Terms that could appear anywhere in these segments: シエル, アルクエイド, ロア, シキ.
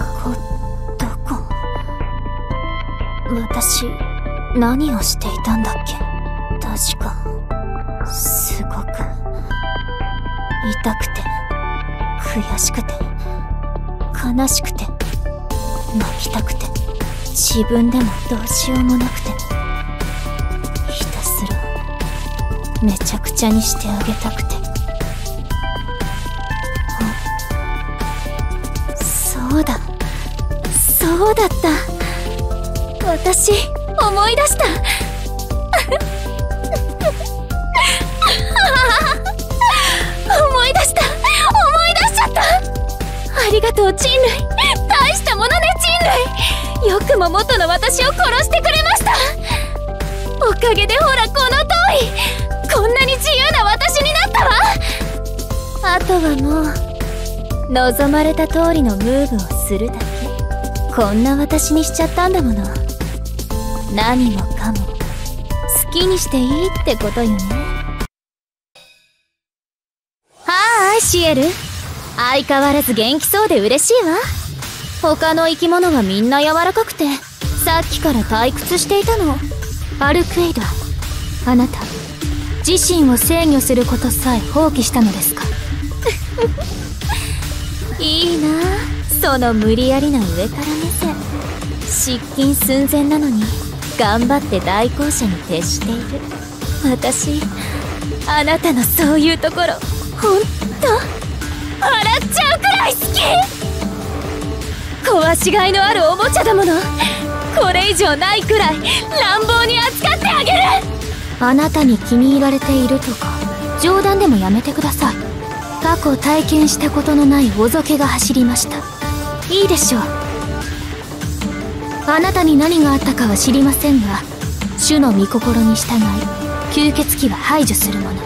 ここどこ？私何をしていたんだっけ？確かすごく痛くて悔しくて悲しくて泣きたくて自分でもどうしようもなくてひたすらめちゃくちゃにしてあげたくて。そうだった、私思い出した思い出した思い出しちゃった。ありがとう人類、大したものね人類、よくも元の私を殺してくれました。おかげでほらこの通り、こんなに自由な私になったわ。あとはもう望まれた通りのムーブをするだけ。こんな私にしちゃったんだもの。何もかも好きにしていいってことよね。はーいシエル、相変わらず元気そうで嬉しいわ。他の生き物はみんな柔らかくてさっきから退屈していたの。アルクエイド、あなた自身を制御することさえ放棄したのですか？いいなあその無理やりな上から目線。失禁寸前なのに頑張って代行者に徹している私、あなたのそういうところほんと笑っちゃうくらい好き。壊しがいのあるおもちゃだもの。これ以上ないくらい乱暴に扱ってあげる。あなたに気に入られているとか冗談でもやめてください。過去体験したことのないおぞけが走りました。いいでしょう。あなたに何があったかは知りませんが、主の御心に従い吸血鬼は排除するもの。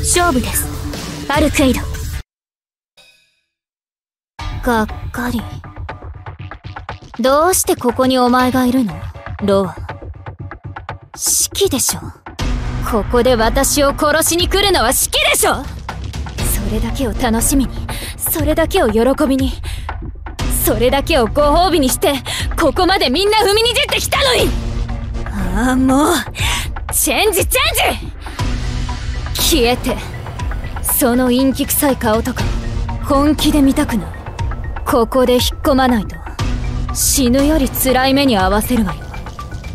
勝負です、アルクエイド。がっかり。どうしてここにお前がいるのロア。シキでしょ。ここで私を殺しに来るのはシキでしょ。それだけを楽しみに、それだけを喜びに、それだけをご褒美にしてここまでみんな踏みにじってきたのに。ああもうチェンジチェンジ。消えて。その陰気臭い顔とか本気で見たくない。ここで引っ込まないと死ぬより辛い目に遭わせるわよ。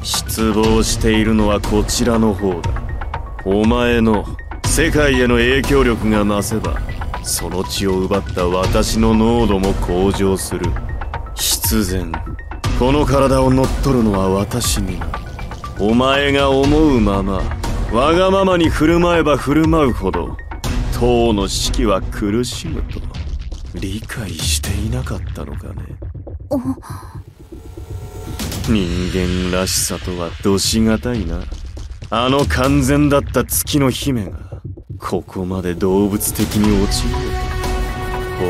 失望しているのはこちらの方だ。お前の世界への影響力が増せばその血を奪った私の濃度も向上する。必然この体を乗っ取るのは私になる。お前が思うままわがままに振る舞えば振る舞うほど党の士気は苦しむと理解していなかったのかね。人間らしさとはどしがたいな。あの完全だった月の姫がここまで動物的に落ちる。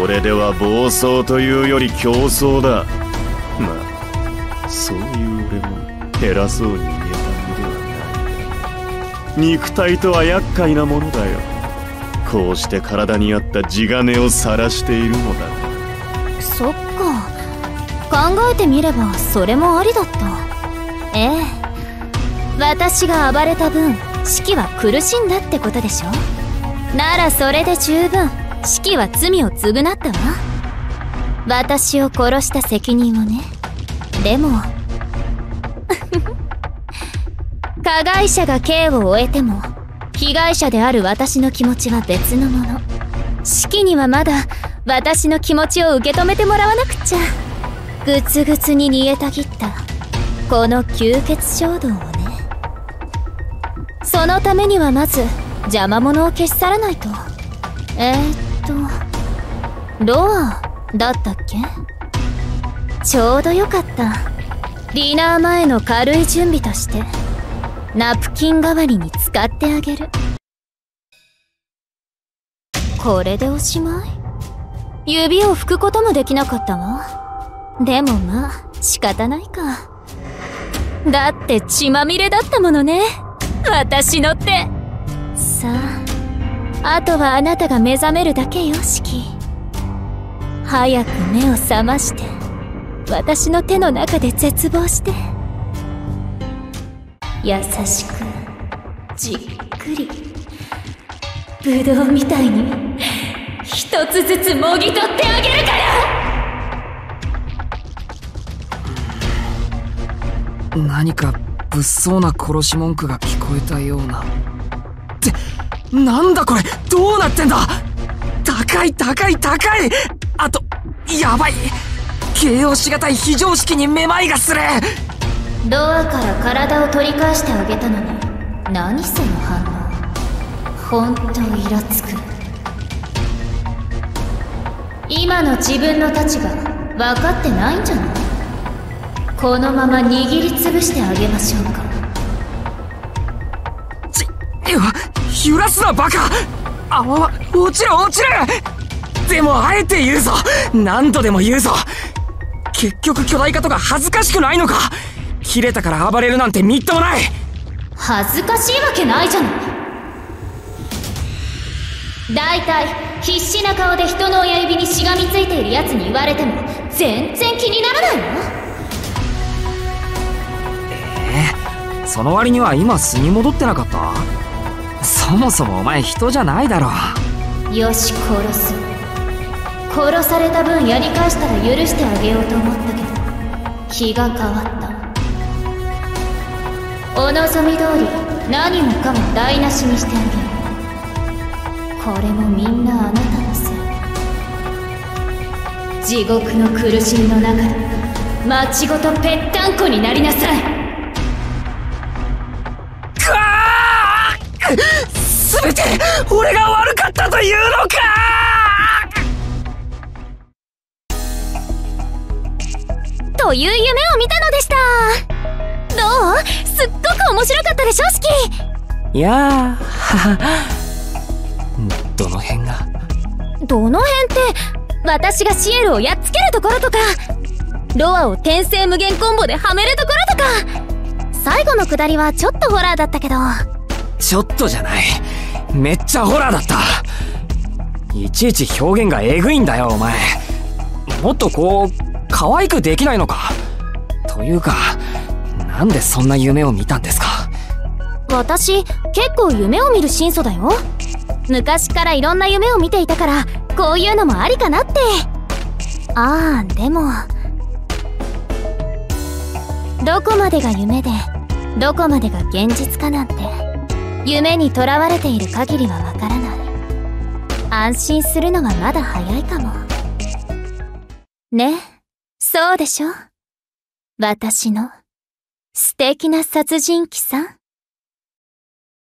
これでは暴走というより競争だ。まあそういう俺も偉そうに見えたのではない。肉体とは厄介なものだよ。こうして体に合った地金を晒しているのだ。そっか、考えてみればそれもありだった。ええ、私が暴れた分シキは苦しんだってことでしょ。ならそれで十分、シキは罪を償ったわ。私を殺した責任をね。でも加害者が刑を終えても被害者である私の気持ちは別のもの。シキにはまだ私の気持ちを受け止めてもらわなくちゃ。ぐつぐつに煮えたぎったこの吸血衝動をね。そのためにはまず邪魔者を消し去らないと。ロアだったっけ。ちょうどよかった、ディナー前の軽い準備としてナプキン代わりに使ってあげる。これでおしまい。指を拭くこともできなかったわ。でもまあ仕方ないか、だって血まみれだったものね私の手。さああとはあなたが目覚めるだけよシキ。早く目を覚まして私の手の中で絶望して、優しくじっくりブドウみたいに一つずつもぎ取ってあげるから。何か物騒な殺し文句が聞こえたような。ってなんだこれ、どうなってんだ。高い高い高い。あとやばい、形容しがたい非常識にめまいがする。ドアから体を取り返してあげたのに何その反応。ほんとイラつく。今の自分の立場分かってないんじゃない。このまま握りつぶしてあげましょうか。揺らすなバカ。泡は落ちる落ちる。でもあえて言うぞ、何度でも言うぞ、結局巨大化とか恥ずかしくないのか。切れたから暴れるなんてみっともない。恥ずかしいわけないじゃない。大体必死な顔で人の親指にしがみついているやつに言われても全然気にならないの。その割には今巣に戻ってなかった。そもそもお前人じゃないだろ。よし殺す。殺された分やり返したら許してあげようと思ったけど気が変わった。お望み通り何もかも台無しにしてあげる。これもみんなあなたのせい。地獄の苦しみの中で町ごとぺったんこになりなさい。くわー、全て俺が悪かったというのかという夢を見たのでした。どう？すっごく面白かったでしょ、シキ。いやーどの辺が。どの辺って私がシエルをやっつけるところとか、ロアを転生無限コンボではめるところとか。最後の下りはちょっとホラーだったけど。ちょっとじゃない、めっちゃホラーだった。いちいち表現がえぐいんだよお前。もっとこう可愛くできないのか。というかなんでそんな夢を見たんですか。私結構夢を見る神祖だよ。昔からいろんな夢を見ていたからこういうのもありかなって。あーでもどこまでが夢でどこまでが現実かなんて、夢にとらわれている限りはわからない。安心するのはまだ早いかもね。そうでしょ、私の素敵な殺人鬼さん。